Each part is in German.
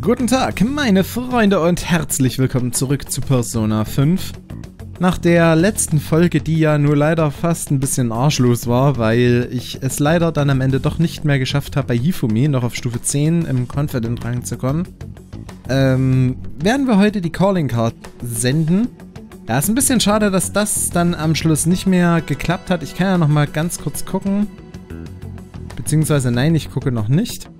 Guten Tag, meine Freunde und herzlich willkommen zurück zu Persona 5. Nach der letzten Folge, die ja nur leider fast ein bisschen arschlos war, weil ich es leider dann am Ende doch nicht mehr geschafft habe, bei Hifumi noch auf Stufe 10 im Confidence Rank zu kommen, werden wir heute die Calling Card senden. Ja, ist ein bisschen schade, dass das dann am Schluss nicht mehr geklappt hat. Ich kann ja nochmal ganz kurz gucken. Beziehungsweise nein, ich gucke noch nicht.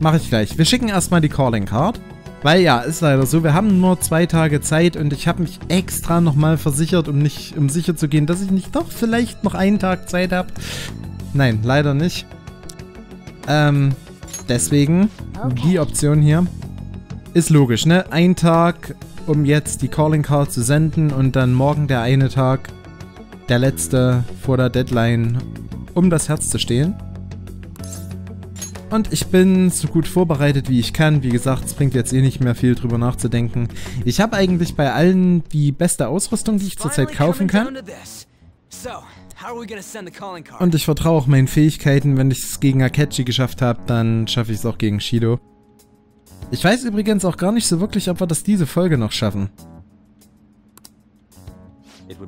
Mache ich gleich. Wir schicken erstmal die Calling Card. Weil ja, ist leider so, wir haben nur 2 Tage Zeit und ich habe mich extra nochmal versichert, um sicher zu gehen, dass ich nicht doch vielleicht noch einen Tag Zeit habe. Nein, leider nicht. Deswegen, die Option hier. Ist logisch, ne? Ein Tag, um jetzt die Calling Card zu senden und dann morgen der eine Tag, der letzte vor der Deadline, um das Herz zu stehlen. Und ich bin so gut vorbereitet, wie ich kann. Wie gesagt, es bringt jetzt eh nicht mehr viel drüber nachzudenken. Ich habe eigentlich bei allen die beste Ausrüstung, die ich zurzeit kaufen kann. Und ich vertraue auch meinen Fähigkeiten. Wenn ich es gegen Akechi geschafft habe, dann schaffe ich es auch gegen Shido. Ich weiß übrigens auch gar nicht so wirklich, ob wir das diese Folge noch schaffen.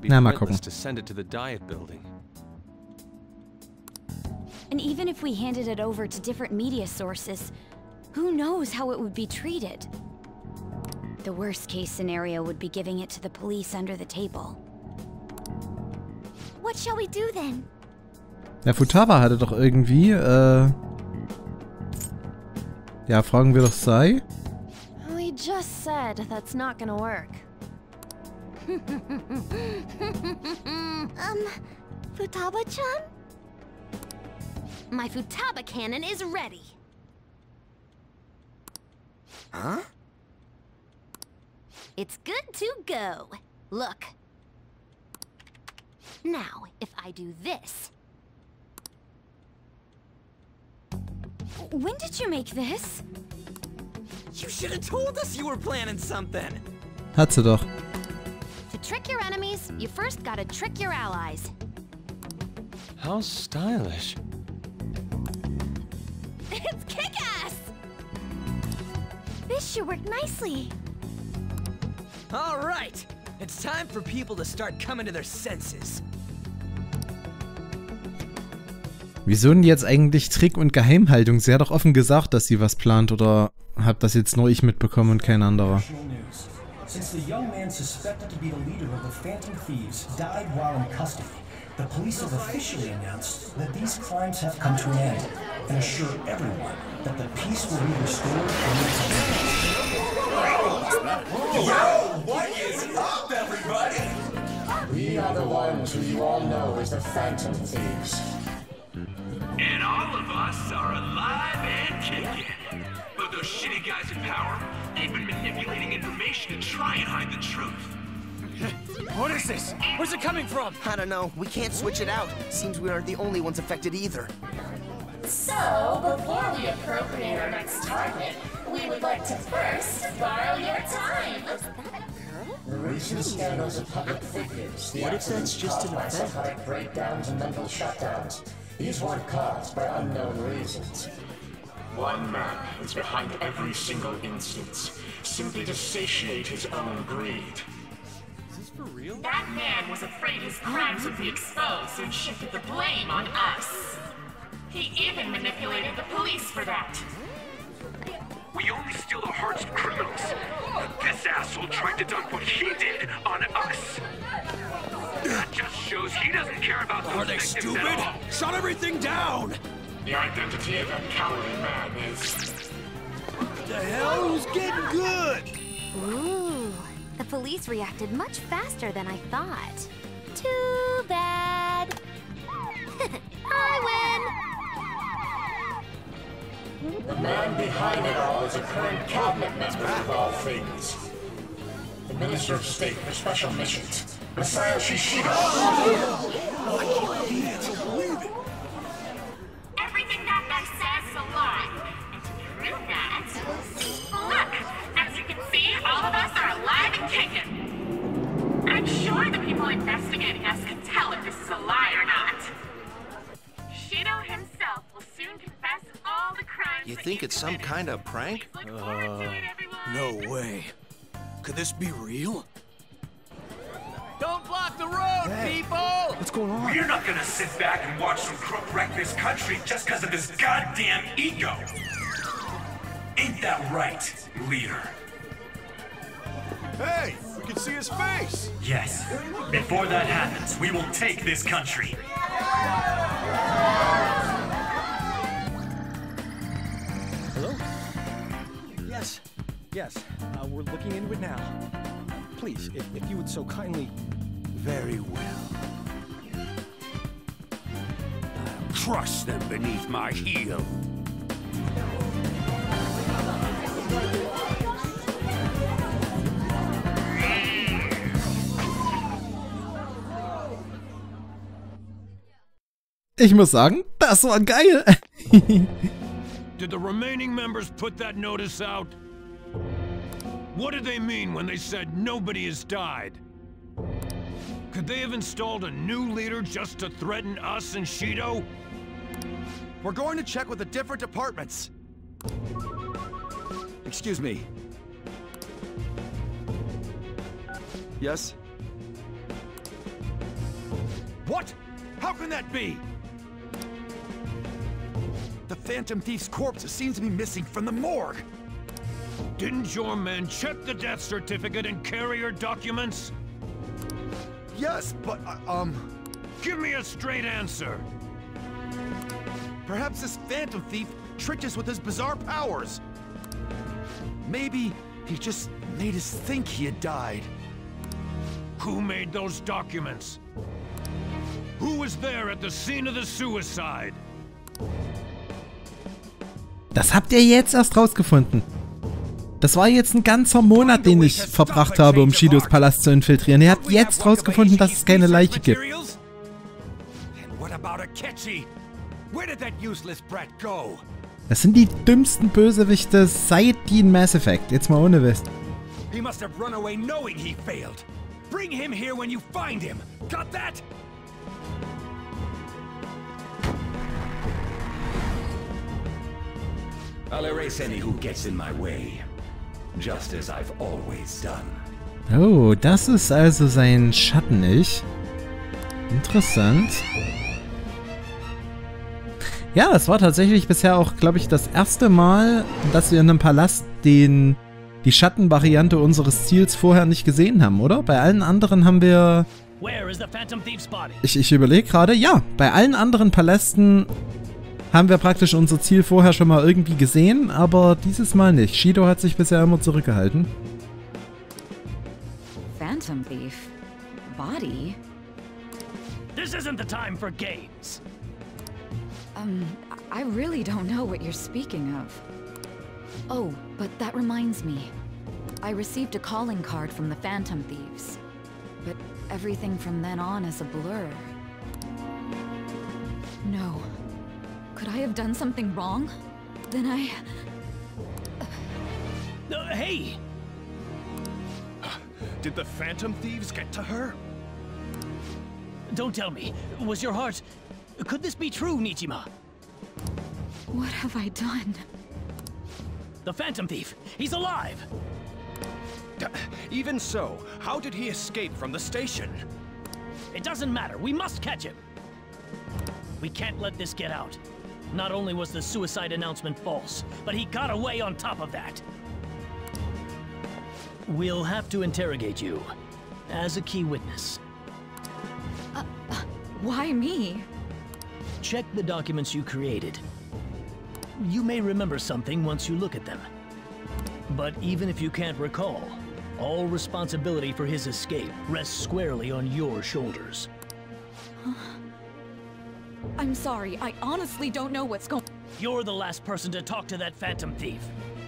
Na, mal gucken. And even if we handed it over to different media sources, who knows how it would be treated? The worst case scenario would be giving it to the police under the table. What shall we do then? Ja, Futaba hatte doch irgendwie, ja, fragen wir doch Sai. We just said that's not gonna work. Futaba-chan? My Futaba-Kanon is ready. Huh? It's good to go. Look. Now, if I do this... When did you make this? You should have told us you were planning something. Hat sie doch. To trick your enemies, you first gotta trick your allies. How stylish. It's kick-ass! This should work nicely. All right, it's time for people to start coming to their senses. Wieso denn jetzt eigentlich Trick und Geheimhaltung? Sie hat doch offen gesagt, dass sie was plant, oder hat das jetzt nur ich mitbekommen und kein anderer? Since the young man suspected to be the leader of the Phantom Thieves died while in custody, the police have officially announced that these crimes have come to an end and assure everyone that the peace will be restored and restored. Well, what is up, everybody? We are the ones who you all know as the Phantom Thieves. And all of us are alive and kicking. But those shitty guys in power, they've been manipulating information to try and hide the truth. What is this? Where's it coming from? I don't know. We can't switch it out. Seems we aren't the only ones affected either. So, before we appropriate our next target, we would like to first borrow your time. The recent scandals of public figures, the accidents caused by psychotic breakdowns and mental shutdowns, these weren't caused by unknown reasons. One man is behind every single instance, simply to satiate his own greed. That man was afraid his crimes would be exposed and shifted the blame on us. He even manipulated the police for that. We only steal the hearts of criminals. This asshole tried to dump what he did on us. That just shows he doesn't care about those victims at all. Are they stupid? Shut everything down! The identity of that cowardly man is... What the hell? Who's getting good? Ooh. The police reacted much faster than I thought. Too bad. I win! The man behind it all is a current cabinet member of all things. The Minister of State for Special Missions, Masayoshi Shido. I can't believe it. Everything that guy says is a lie. And to prove that, look! As you can see, all of us are alive and kicking. I'm sure the people investigating us can tell if this is a lie or not. Shido himself will soon confess all the crimes You think it's some kind of prank? No way. Could this be real? Don't block the road, people! What's going on? We're not gonna sit back and watch some crook wreck this country just because of his goddamn ego. Ain't that right, leader? Hey, we can see his face! Yes. Before that happens, we will take this country. Hello? Yes. Yes. We're looking into it now. Please, if you would so kindly... Very well. I'll crush them beneath my heel. Ich muss sagen, das war geil. Did the remaining members put that notice out? What did they mean when they said nobody has died? Could they have installed a new leader just to threaten us and Shido? We're going to check with the different departments. Excuse me. Yes? What? How can that be? The Phantom Thief's corpse seems to be missing from the morgue. Didn't your men check the death certificate and carrier documents? Yes, but, Give me a straight answer! Perhaps this Phantom Thief tricked us with his bizarre powers. Maybe he just made us think he had died. Who made those documents? Who was there at the scene of the suicide? Das habt ihr jetzt erst rausgefunden. Das war jetzt ein ganzer Monat, den ich verbracht habe, um Shidos Palast zu infiltrieren. Ihr habt jetzt rausgefunden, dass es keine Leiche gibt. Das sind die dümmsten Bösewichte seit die in Mass Effect. Jetzt mal ohne West. I'll erase any who gets in my way. Just as I've always done. Oh, das ist also sein Schatten-Ich. Interessant. Ja, das war tatsächlich bisher auch, glaube ich, das erste Mal, dass wir in einem Palast die Schattenvariante unseres Ziels vorher nicht gesehen haben, oder? Bei allen anderen haben wir... Ich überlege gerade. Ja, bei allen anderen Palästen... haben wir praktisch unser Ziel vorher schon mal irgendwie gesehen, aber dieses Mal nicht. Shido hat sich bisher immer zurückgehalten. Phantom Thief? Body? This isn't the time for games. I really don't know what you're speaking of. Oh, but that reminds me. I received a calling card from the Phantom Thieves. But everything from then on is a blur. No. Could I have done something wrong? Then I... hey! Did the Phantom Thieves get to her? Don't tell me. Was your heart... Could this be true, Nijima? What have I done? The Phantom Thief! He's alive! Even so, how did he escape from the station? It doesn't matter. We must catch him. We can't let this get out. Not only was the suicide announcement false, but he got away on top of that. We'll have to interrogate you as a key witness. Why me? Check the documents you created. You may remember something once you look at them. But even if you can't recall, all responsibility for his escape rests squarely on your shoulders. I'm sorry, I honestly don't know what's going on. You're the last person to talk to that Phantom Thief.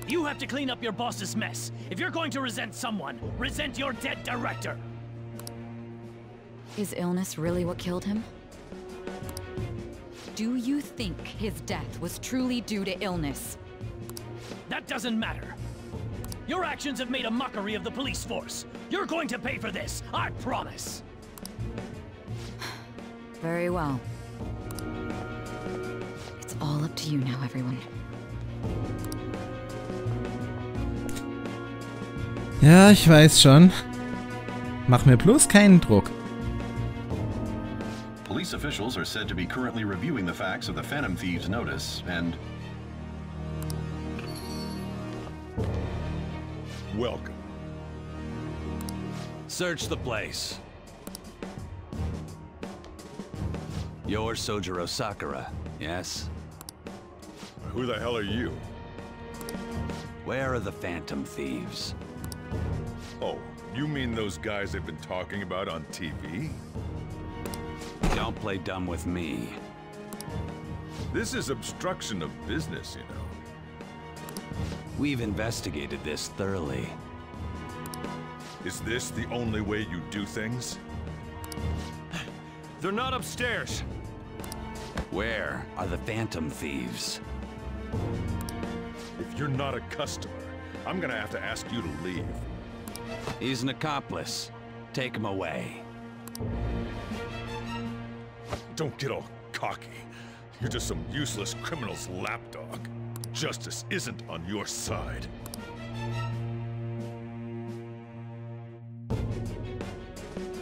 You have to clean up your boss's mess. If you're going to resent someone, resent your dead director. Is illness really what killed him? Do you think his death was truly due to illness? That doesn't matter. Your actions have made a mockery of the police force. You're going to pay for this, I promise. Very well. All up to you now, everyone. Ja, ich weiß schon. Mach mir bloß keinen Druck. Police officials are said to be currently reviewing the facts of the Phantom Thieves notice and... Welcome. Search the place. You're Sojiro Sakura, yes? Who the hell are you? Where are the Phantom Thieves? Oh, you mean those guys they've been talking about on TV? Don't play dumb with me. This is obstruction of business, you know. We've investigated this thoroughly. Is this the only way you do things? They're not upstairs. Where are the Phantom Thieves? If you're not a customer, I'm gonna have to ask you to leave. He's an accomplice. Take him away. Don't get all cocky. You're just some useless criminal's lapdog. Justice isn't on your side.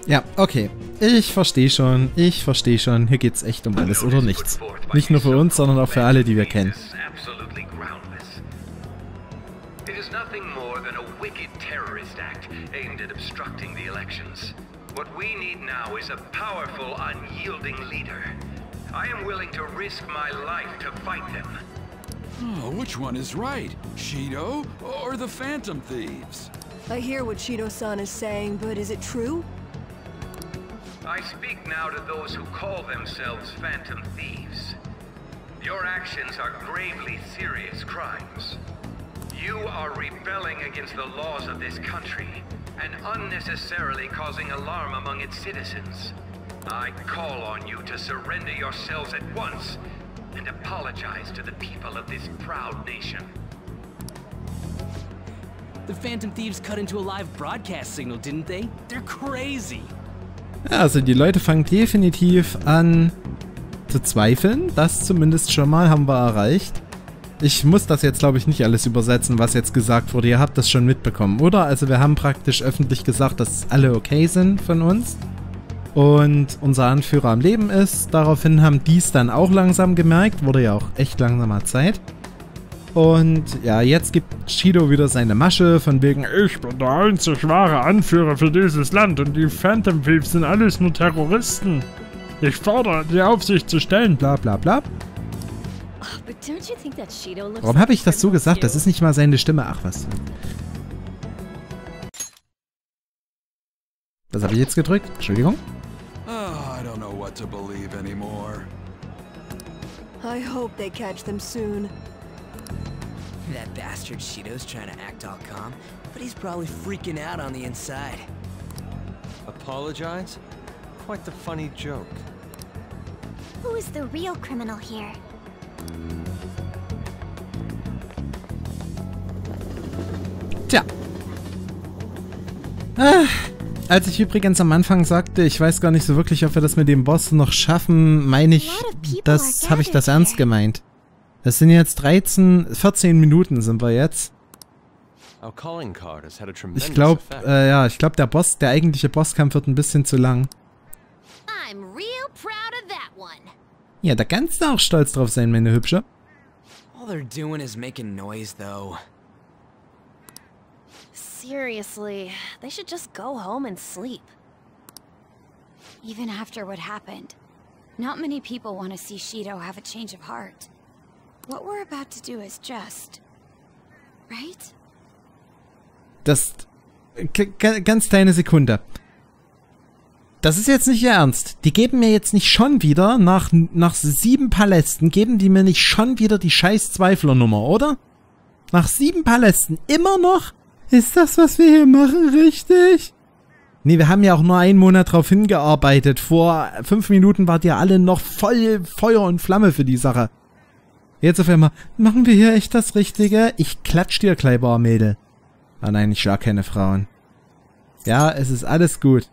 Ja, okay. Ich verstehe schon, Hier geht's echt um alles oder nichts. Nicht nur für uns, sondern auch für alle, die wir kennen. What we need now is a powerful, unyielding leader. I am willing to risk my life to fight them. Oh, which one is right? Shido or the Phantom Thieves? I hear what Shido-san is saying, but is it true? I speak now to those who call themselves Phantom Thieves. Your actions are gravely serious crimes. You are rebelling against the laws of this country and unnecessarily causing alarm among its citizens. I call on you to surrender yourselves at once and apologize to the people of this proud nation. The Phantom Thieves cut into a live broadcast signal, didn't they? They're crazy. Ja, also die Leute fangen definitiv an zu zweifeln. Das zumindest schon mal haben wir erreicht. Ich muss das jetzt, glaube ich, nicht alles übersetzen, was jetzt gesagt wurde. Ihr habt das schon mitbekommen, oder? Also wir haben praktisch öffentlich gesagt, dass alle okay sind von uns und unser Anführer am Leben ist. Daraufhin haben die es dann auch langsam gemerkt. Wurde ja auch echt langsamer Zeit. Und ja, jetzt gibt Shido wieder seine Masche von wegen, ich bin der einzig wahre Anführer für dieses Land und die Phantom Thieves sind alles nur Terroristen. Ich fordere die Aufsicht zu stellen, bla bla bla. Warum habe ich das so gesagt? Das ist nicht mal seine Stimme. Ach was. Was habe ich jetzt gedrückt? Entschuldigung. I don't know what to believe anymore. I hope they catch them soon. That bastard Shido's trying to act all calm, but he's probably freaking out on the inside. Apologize? Quite the funny joke. Who is the real criminal here? Tja. Als ich übrigens am Anfang sagte, ich weiß gar nicht so wirklich, ob wir das mit dem Boss noch schaffen, meine ich, habe ich das ernst gemeint. Das sind jetzt 14 Minuten sind wir jetzt. Ich glaube, der Boss, der eigentliche Bosskampf wird ein bisschen zu lang. Ja, da kannst du auch stolz drauf sein, meine Hübsche. All they're doing is making noise, though. Seriously, they should just go home and sleep. Even after what happened, not many people want to see Shido have a change of heart. What we're about to do is just, right? Das ganz kleine Sekunde. Das ist jetzt nicht ihr Ernst. Die geben mir jetzt nicht schon wieder, nach 7 Palästen, geben die mir nicht schon wieder die scheiß Zweiflernummer, oder? Nach 7 Palästen immer noch? Ist das, was wir hier machen, richtig? Nee, wir haben ja auch nur einen Monat drauf hingearbeitet. Vor 5 Minuten wart ihr alle noch voll Feuer und Flamme für die Sache. Jetzt auf einmal, machen wir hier echt das Richtige? Ich klatsch dir, Kleibar, Mädel. Ah nein, ich schlag keine Frauen. Ja, es ist alles gut.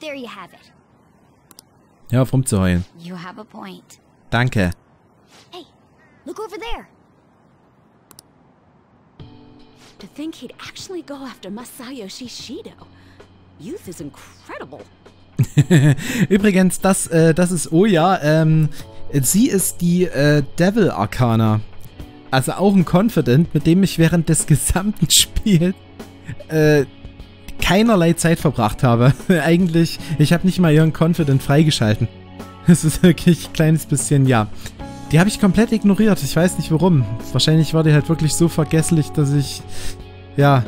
There you have it. Hör auf rumzuheulen. You have a point. Danke. Hey, look over there. To think he'd actually go after Masayoshi Shido. Youth is incredible. Übrigens, das ist Oya. Sie ist die Devil Arcana. Also auch ein Confident, mit dem ich während des gesamten Spiels keinerlei Zeit verbracht habe. Eigentlich, ich habe nicht mal ihren Confident freigeschalten. Es ist wirklich ein kleines bisschen, ja. Die habe ich komplett ignoriert. Ich weiß nicht warum. Wahrscheinlich war die halt wirklich so vergesslich, dass ich... Ja...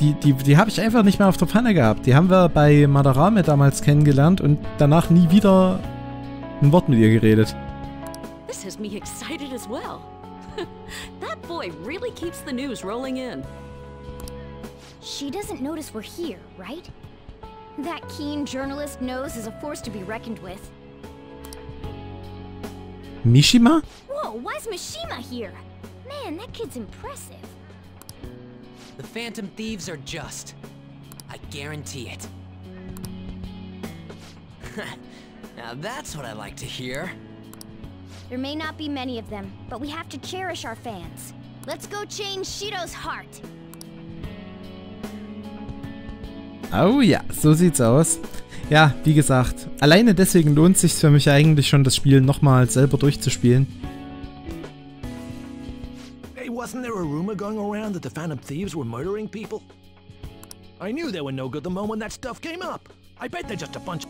Die habe ich einfach nicht mehr auf der Pfanne gehabt. Die haben wir bei Madarame damals kennengelernt und danach nie wieder ein Wort mit ihr geredet. This has me excited as well. That boy really keeps the news rolling in. She doesn't notice we're here, right? That keen journalist knows is a force to be reckoned with. Mishima? Whoa, why's Mishima here? Man, that kid's impressive. The Phantom Thieves are just. I guarantee it. Now that's what I like to hear. There may not be many of them, but we have to cherish our fans. Let's go change Shido's heart. Oh ja, so sieht's aus. Ja, wie gesagt, alleine deswegen lohnt es sich für mich eigentlich schon, das Spiel nochmal selber durchzuspielen. Wasn't there a rumor going around that the Phantom Thieves were murdering people? I knew they were no good the moment that stuff came up. I bet they're just a bunch.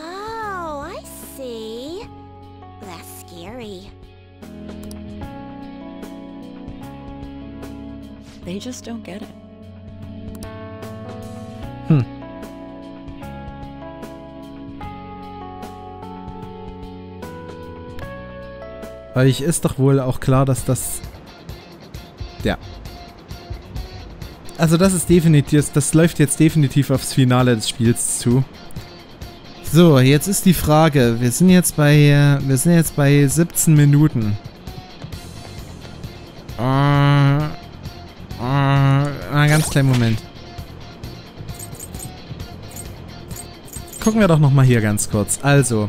Oh, I see. That's scary. They just don't get it. Euch ist doch wohl auch klar, dass das... Ja. Also das ist definitiv, das läuft jetzt definitiv aufs Finale des Spiels zu. So, jetzt ist die Frage, wir sind jetzt bei 17 Minuten. Einen ganz kleinen Moment. Gucken wir doch nochmal hier ganz kurz. Also,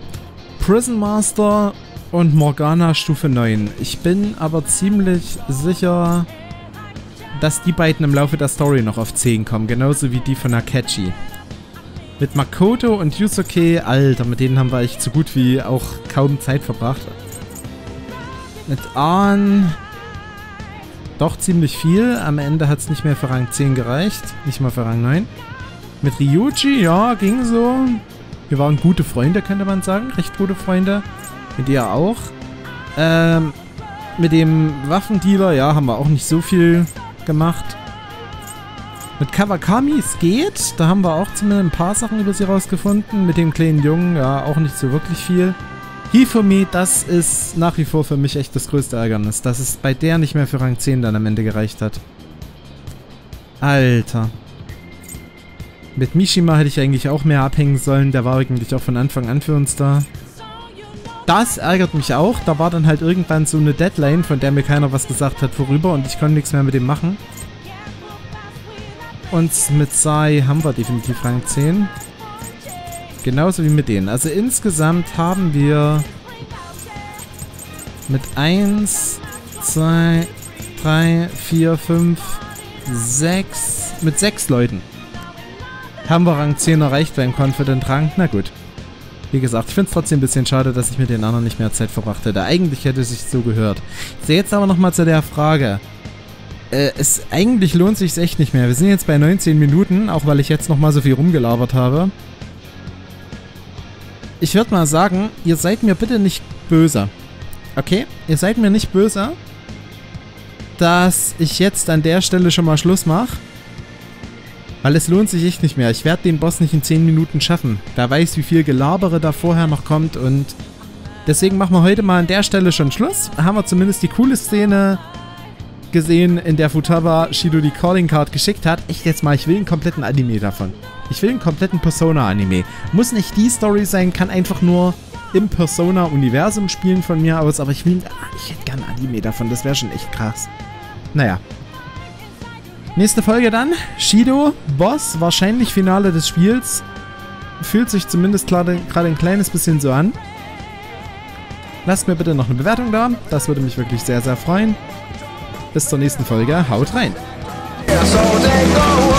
Prison Master und Morgana Stufe 9. Ich bin aber ziemlich sicher, dass die beiden im Laufe der Story noch auf 10 kommen, genauso wie die von Akechi. Mit Makoto und Yusuke, Alter, mit denen haben wir echt so gut wie auch kaum Zeit verbracht. Mit Ahn doch ziemlich viel, am Ende hat es nicht mehr für Rang 10 gereicht, nicht mal für Rang 9. Mit Ryuji, ja, ging so. Wir waren gute Freunde, könnte man sagen, recht gute Freunde. Mit ihr auch. Mit dem Waffendealer, ja, haben wir auch nicht so viel gemacht. Mit Kawakami, es geht. Da haben wir auch zumindest ein paar Sachen über sie rausgefunden. Mit dem kleinen Jungen, ja, auch nicht so wirklich viel. Hifumi, das ist nach wie vor für mich echt das größte Ärgernis, dass es bei der nicht mehr für Rang 10 dann am Ende gereicht hat. Alter. Mit Mishima hätte ich eigentlich auch mehr abhängen sollen. Der war eigentlich auch von Anfang an für uns da. Das ärgert mich auch, da war dann halt irgendwann so eine Deadline, von der mir keiner was gesagt hat, vorüber und ich konnte nichts mehr mit dem machen. Und mit Sai haben wir definitiv Rang 10. Genauso wie mit denen. Also insgesamt haben wir mit 1, 2, 3, 4, 5, 6, mit 6 Leuten haben wir Rang 10 erreicht beim Confident Rank. Na gut. Wie gesagt, ich finde es trotzdem ein bisschen schade, dass ich mit den anderen nicht mehr Zeit verbracht hätte. Eigentlich hätte es sich so gehört. So, jetzt aber nochmal zu der Frage. Eigentlich lohnt es sich echt nicht mehr. Wir sind jetzt bei 19 Minuten, auch weil ich jetzt nochmal so viel rumgelabert habe. Ich würde mal sagen, ihr seid mir bitte nicht böse. Okay? Ihr seid mir nicht böse, dass ich jetzt an der Stelle schon mal Schluss mache. Weil es lohnt sich echt nicht mehr. Ich werde den Boss nicht in 10 Minuten schaffen. Da weiß, wie viel Gelabere da vorher noch kommt und deswegen machen wir heute mal an der Stelle schon Schluss. Haben wir zumindest die coole Szene gesehen, in der Futaba Shido die Calling Card geschickt hat. Echt jetzt mal, ich will einen kompletten Anime davon. Ich will einen kompletten Persona-Anime. Muss nicht die Story sein, kann einfach nur im Persona-Universum spielen von mir aus, aber ich hätte gern Anime davon, das wäre schon echt krass. Naja. Nächste Folge dann, Shido, Boss, wahrscheinlich Finale des Spiels. Fühlt sich zumindest gerade ein kleines bisschen so an. Lasst mir bitte noch eine Bewertung da, das würde mich wirklich sehr, sehr freuen. Bis zur nächsten Folge, haut rein! Yeah, so they go.